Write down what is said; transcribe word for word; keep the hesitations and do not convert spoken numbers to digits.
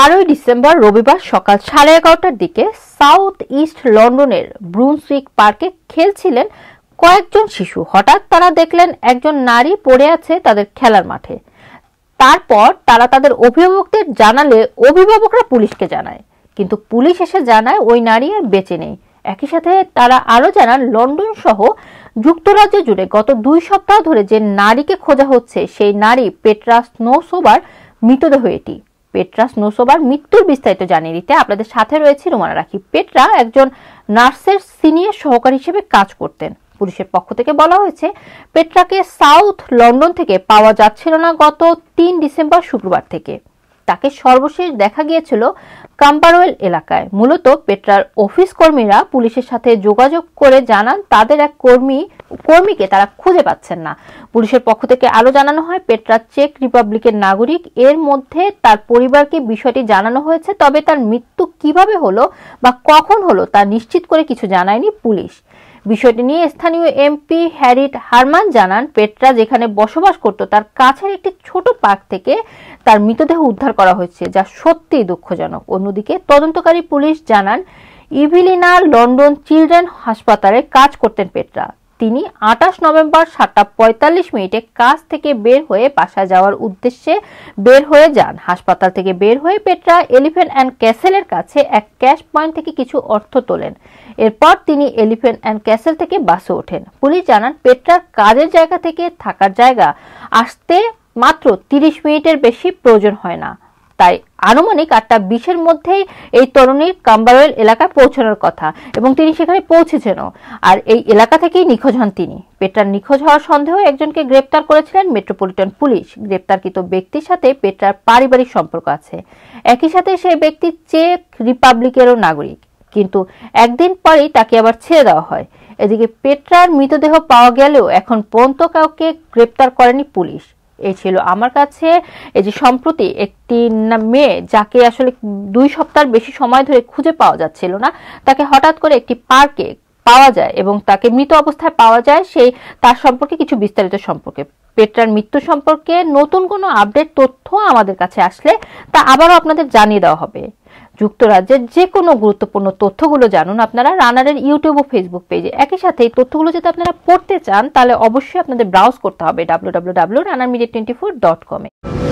বারোই ডিসেম্বর রবিবার সকাল সাড়ে এগারোটার দিকে সাউথ ইস্ট লন্ডনের ব্রুন্সউইক পার্কে খেলছিলেন কয়েকজন শিশু। হঠাৎ তারা দেখলেন একজন নারী পড়ে আছে তাদের খেলার মাঠে। তারপর তারা তাদের অভিভাবকদের জানালে অভিভাবকরা পুলিশকে জানায়, কিন্তু পুলিশ এসে জানায় ওই নারী আর বেঁচে নেই। একই সাথে তারা আরও জানান লন্ডন সহ যুক্তরাজ্য জুড়ে গত দুই সপ্তাহ ধরে যে নারীকে খোঁজা হচ্ছে সেই নারী পেট্রা স্নোসোবার মৃতদেহ। এটি পেট্রা স্নোসোবার মৃত্যুর বিস্তারিত জানিয়ে দিতে আপনাদের সাথে রয়েছে রোমানা রাখি। পেট্রা একজন নার্সের সিনিয়র সহকারী হিসেবে কাজ করতেন। পুলিশের পক্ষ থেকে বলা হয়েছে পেট্রাকে সাউথ লন্ডন থেকে পাওয়া যাচ্ছিল না। গত তিন ডিসেম্বর শুক্রবার থেকে তাকে সর্বশেষ দেখা গিয়েছিল কাম্বারওয়েল এলাকায়। মূলত পেট্রার অফিস কর্মীরা পুলিশের সাথে যোগাযোগ করে জানান তাদের এক কর্মী কর্মীকে তারা খুঁজে পাচ্ছেন না। পুলিশের পক্ষ থেকে আরও জানানো হয় পেট্রা চেক রিপাবলিকের নাগরিক। এর মধ্যে তার পরিবারকে বিষয়টি জানানো হয়েছে, তবে তার মৃত্যু কিভাবে হলো বা কখন হলো তা নিশ্চিত করে কিছু জানায়নি পুলিশ। বিষয়টি নিয়ে স্থানীয় এমপি হ্যারিট হারমান জানান পেট্রা যেখানে বসবাস করত তার কাছের একটি ছোট পার্ক থেকে তার মৃতদেহ উদ্ধার করা হয়েছে, যা সত্যিই দুঃখজনক। অন্যদিকে তদন্তকারী পুলিশ জানান ইভিলিনা লন্ডন চিলড্রেন হাসপাতালে কাজ করতেন পেট্রা। তিনি আঠাশ নভেম্বর সাতটা পঁয়তাল্লিশ মিনিটে কাজ থেকে বের হয়ে বাসা যাওয়ার উদ্দেশ্যে বের হয়ে যান। হাসপাতাল থেকে বের হয়ে পেট্রা এলিফ্যান্ট অ্যান্ড ক্যাসেলের কাছে এক ক্যাশ পয়েন্ট থেকে কিছু অর্থ তোলেন। এরপর তিনি এলিফ্যান্ট অ্যান্ড ক্যাসেল থেকে বাসে ওঠেন। পুলিশ জানান পেট্রার কাজের জায়গা থেকে থাকার জায়গা আসতে মাত্র তিরিশ মিনিটের বেশি প্রয়োজন হয় না, তাই আনুমানিক আটটা বিশের মধ্যেই এই তরুণীর কাম্বারওয়েল এলাকায় পৌঁছানোর কথা, এবং তিনি সেখানে পৌঁছেছেনও। আর এই এলাকা থেকেই নিখোঁজ হন তিনি। পেট্রার নিখোঁজ হওয়ার সন্দেহে একজনকে গ্রেপ্তার করেছিলেন মেট্রোপলিটন পুলিশ। গ্রেপ্তারকৃত ব্যক্তির সাথে পেট্রার পারিবারিক সম্পর্ক আছে। একই সাথে সেই ব্যক্তি চেক রিপাবলিকেরও নাগরিক, কিন্তু একদিন পরেই তাকে আবার ছেড়ে দেওয়া হয়। এদিকে পেট্রার মৃতদেহ পাওয়া গেলেও এখন পর্যন্ত কাউকে গ্রেপ্তার করেনি পুলিশ। এই ছিল আমার কাছে এই যে সম্প্রতি একটি মেয়ে যাকে আসলে দুই সপ্তাহের বেশি সময় ধরে খুঁজে পাওয়া যাচ্ছিল না, তাকে হঠাৎ করে একটি পার্কে পাওয়া যায় এবং তাকে মৃত অবস্থায় পাওয়া যায়। সেই তার সম্পর্কে কিছু বিস্তারিত সম্পর্কে পেট্রার মৃত্যু সম্পর্কে নতুন কোনো আপডেট তথ্য আমাদের কাছে আসলে তা আবারও আপনাদের জানিয়ে দেওয়া হবে। যুক্তরাজ্যের যে কোনো গুরুত্বপূর্ণ তথ্যগুলো জানুন আপনারা রানারের ইউটিউব ও ফেসবুক পেজে। একই সাথে এই তথ্যগুলো যদি আপনারা পড়তে চান তাহলে অবশ্যই আপনাদের ব্রাউজ করতে হবে W W W dot runner media twenty four dot com এ।